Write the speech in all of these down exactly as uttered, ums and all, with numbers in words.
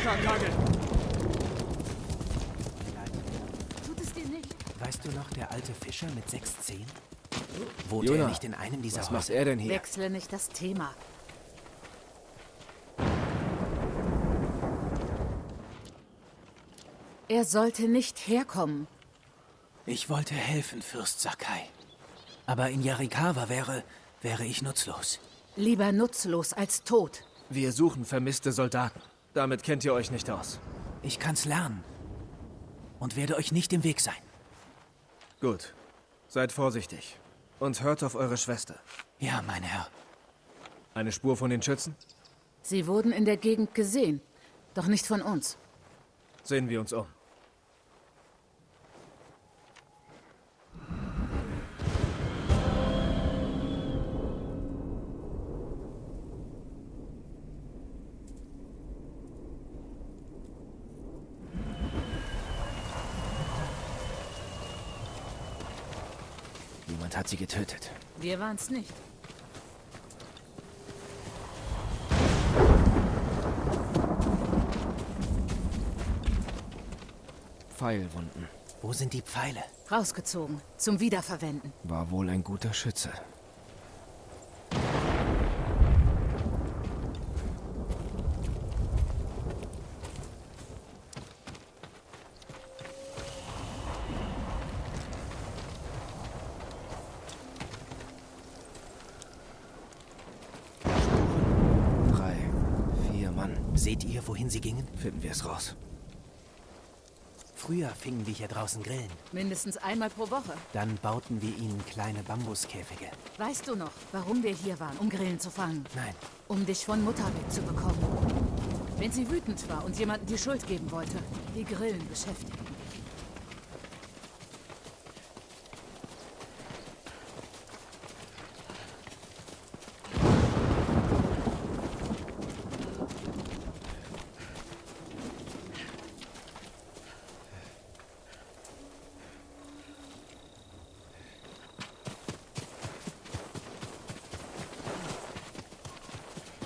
Wasseranlage. Tut es dir nicht. Weißt du noch, der alte Fischer mit sechs Zehen? Wohnt Juna, er nicht in einem dieser was macht er denn hier? Wechsle nicht das Thema. Er sollte nicht herkommen. Ich wollte helfen, Fürst Sakai. Aber in Yarikawa wäre, wäre ich nutzlos. Lieber nutzlos als tot. Wir suchen vermisste Soldaten. Damit kennt ihr euch nicht aus. Ich kann's lernen. Und werde euch nicht im Weg sein. Gut. Seid vorsichtig. Und hört auf eure Schwester. Ja, mein Herr. Eine Spur von den Schützen? Sie wurden in der Gegend gesehen. Doch nicht von uns. Sehen wir uns um. Niemand hat sie getötet. Wir waren's nicht. Pfeilwunden. Wo sind die Pfeile? Rausgezogen, zum Wiederverwenden. War wohl ein guter Schütze. Drei, vier Mann. Seht ihr, wohin sie gingen? Finden wir es raus. Früher fingen wir hier draußen Grillen. Mindestens einmal pro Woche. Dann bauten wir ihnen kleine Bambuskäfige. Weißt du noch, warum wir hier waren, um Grillen zu fangen? Nein. Um dich von Mutter wegzubekommen. Wenn sie wütend war und jemandem die Schuld geben wollte, die Grillen beschäftigen.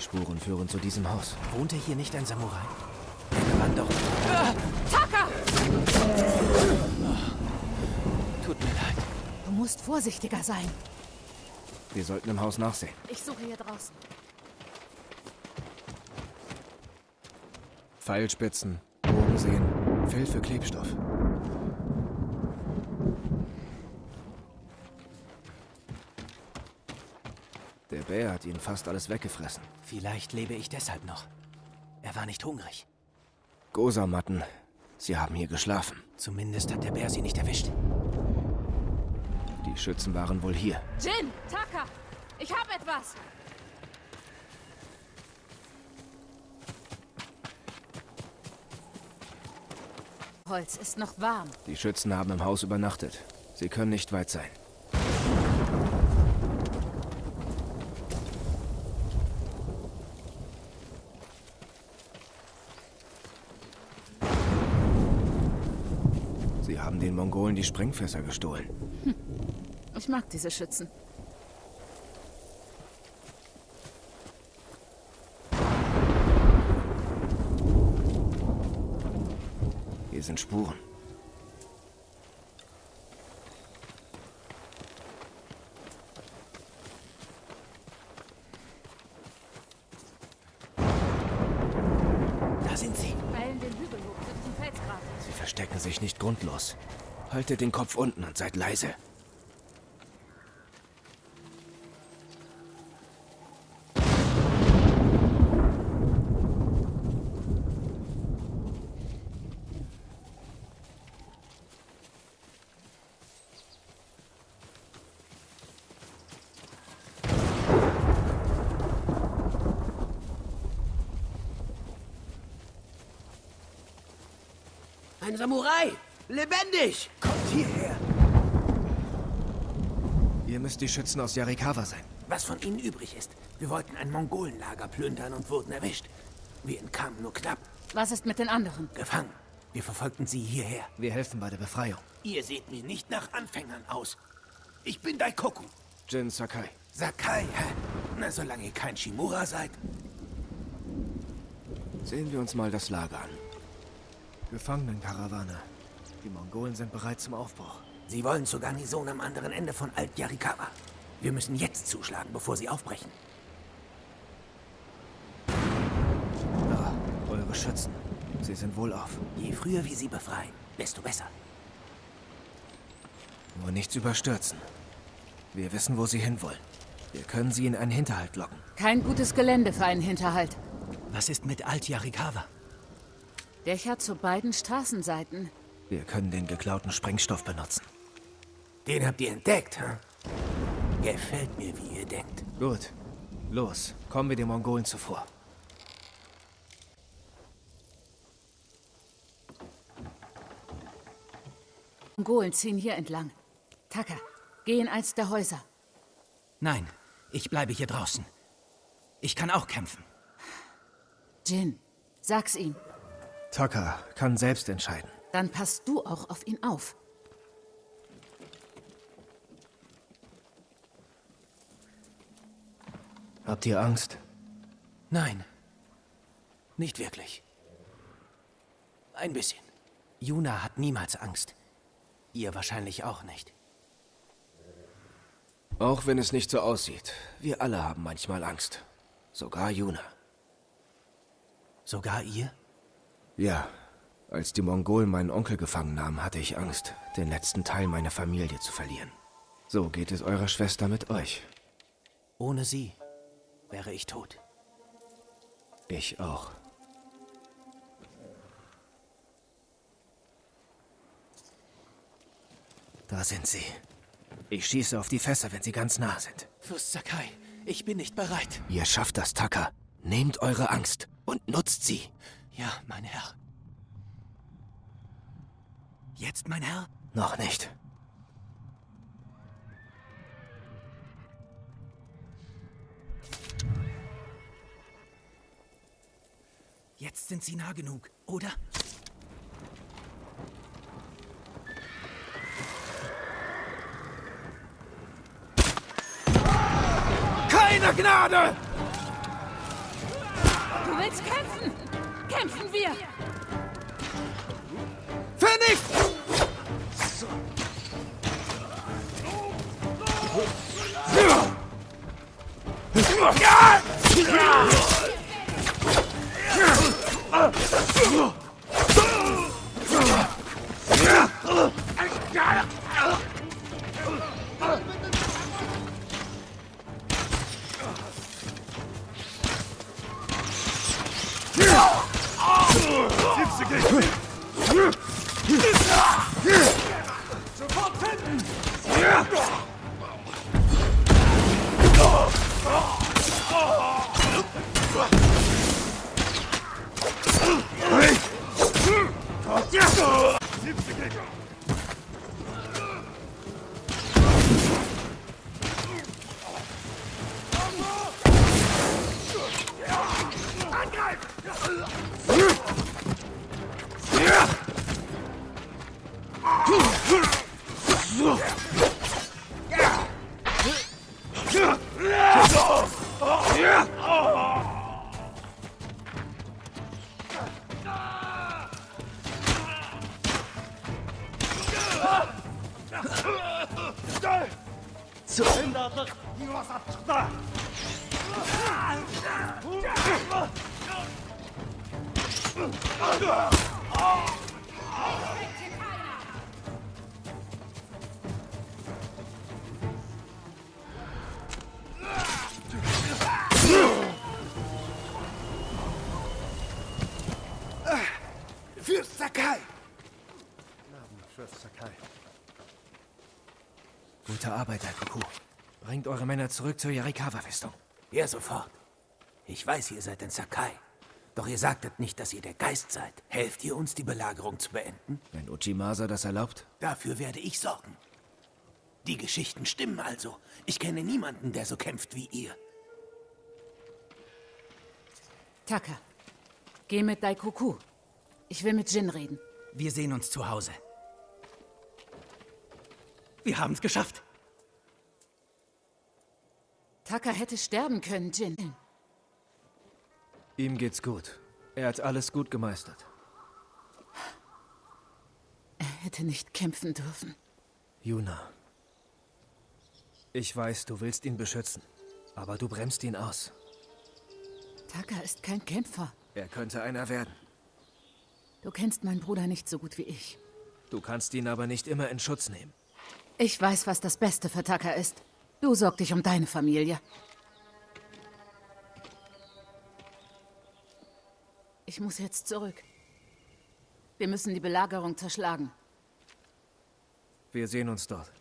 Spuren führen zu diesem Haus. Wohnte hier nicht ein Samurai? Eine Wanderung. Ah, Taka! Oh, tut mir leid. Du musst vorsichtiger sein. Wir sollten im Haus nachsehen. Ich suche hier draußen. Pfeilspitzen, Bogensehen, Fell für Klebstoff. Der Bär hat ihn fast alles weggefressen. Vielleicht lebe ich deshalb noch. Er war nicht hungrig. Gosamatten. Sie haben hier geschlafen. Zumindest hat der Bär sie nicht erwischt. Die Schützen waren wohl hier. Jin, Taka! Ich hab etwas! Holz ist noch warm. Die Schützen haben im Haus übernachtet. Sie können nicht weit sein. Den Mongolen die Sprengfässer gestohlen. Hm. Ich mag diese Schützen. Hier sind Spuren. Da sind sie. Sie verstecken sich nicht grundlos. Haltet den Kopf unten und seid leise. Ein Samurai! Lebendig! Kommt hierher! Ihr müsst die Schützen aus Yarikawa sein. Was von ihnen übrig ist. Wir wollten ein Mongolenlager plündern und wurden erwischt. Wir entkamen nur knapp. Was ist mit den anderen? Gefangen. Wir verfolgten sie hierher. Wir helfen bei der Befreiung. Ihr seht mir nicht nach Anfängern aus. Ich bin Daikoku. Jin Sakai. Sakai, hä? Na, solange ihr kein Shimura seid. Sehen wir uns mal das Lager an. Gefangenenkarawane. Die Mongolen sind bereit zum Aufbruch. Sie wollen zur Garnison am anderen Ende von Alt-Yarikawa. Wir müssen jetzt zuschlagen, bevor sie aufbrechen. Da, eure Schützen. Sie sind wohlauf. Je früher wir sie befreien, desto besser. Nur nichts überstürzen. Wir wissen, wo sie hinwollen. Wir können sie in einen Hinterhalt locken. Kein gutes Gelände für einen Hinterhalt. Was ist mit Alt-Yarikawa? Dächer zu beiden Straßenseiten. Wir können den geklauten Sprengstoff benutzen. Den habt ihr entdeckt, hm? Gefällt mir, wie ihr denkt. Gut. Los, kommen wir den Mongolen zuvor. Die Mongolen ziehen hier entlang. Taka, geh in eins der Häuser. Nein, ich bleibe hier draußen. Ich kann auch kämpfen. Jin, sag's ihm. Taka kann selbst entscheiden. Dann passt du auch auf ihn auf. Habt ihr Angst? Nein, nicht wirklich. Ein bisschen. Yuna hat niemals Angst. Ihr wahrscheinlich auch nicht. Auch wenn es nicht so aussieht. Wir alle haben manchmal Angst. Sogar Yuna. Sogar ihr? Ja. Als die Mongolen meinen Onkel gefangen nahmen, hatte ich Angst, den letzten Teil meiner Familie zu verlieren. So geht es eurer Schwester mit euch. Ohne sie wäre ich tot. Ich auch. Da sind sie. Ich schieße auf die Fässer, wenn sie ganz nah sind. Fürst Sakai, ich bin nicht bereit. Ihr schafft das, Taka. Nehmt eure Angst und nutzt sie. Ja, mein Herr. Jetzt, mein Herr? Noch nicht. Jetzt sind sie nah genug, oder? Keine Gnade! Du willst kämpfen? Kämpfen wir! Vernichten! Fürst Sakai! Fürst Sakai. Gute Arbeit, Daikoku. Bringt eure Männer zurück zur Yarikawa-Festung. Ja, sofort. Ich weiß, ihr seid ein Sakai. Doch ihr sagtet nicht, dass ihr der Geist seid. Helft ihr uns, die Belagerung zu beenden? Wenn Uchimasa das erlaubt? Dafür werde ich sorgen. Die Geschichten stimmen also. Ich kenne niemanden, der so kämpft wie ihr. Taka, geh mit Daikoku. Ich will mit Jin reden. Wir sehen uns zu Hause. Wir haben es geschafft. Taka hätte sterben können, Jin. Ihm geht's gut. Er hat alles gut gemeistert. Er hätte nicht kämpfen dürfen. Yuna. Ich weiß, du willst ihn beschützen, aber du bremst ihn aus. Taka ist kein Kämpfer. Er könnte einer werden. Du kennst meinen Bruder nicht so gut wie ich. Du kannst ihn aber nicht immer in Schutz nehmen. Ich weiß, was das Beste für Taka ist. Du sorg dich um deine Familie. Ich muss jetzt zurück. Wir müssen die Belagerung zerschlagen. Wir sehen uns dort.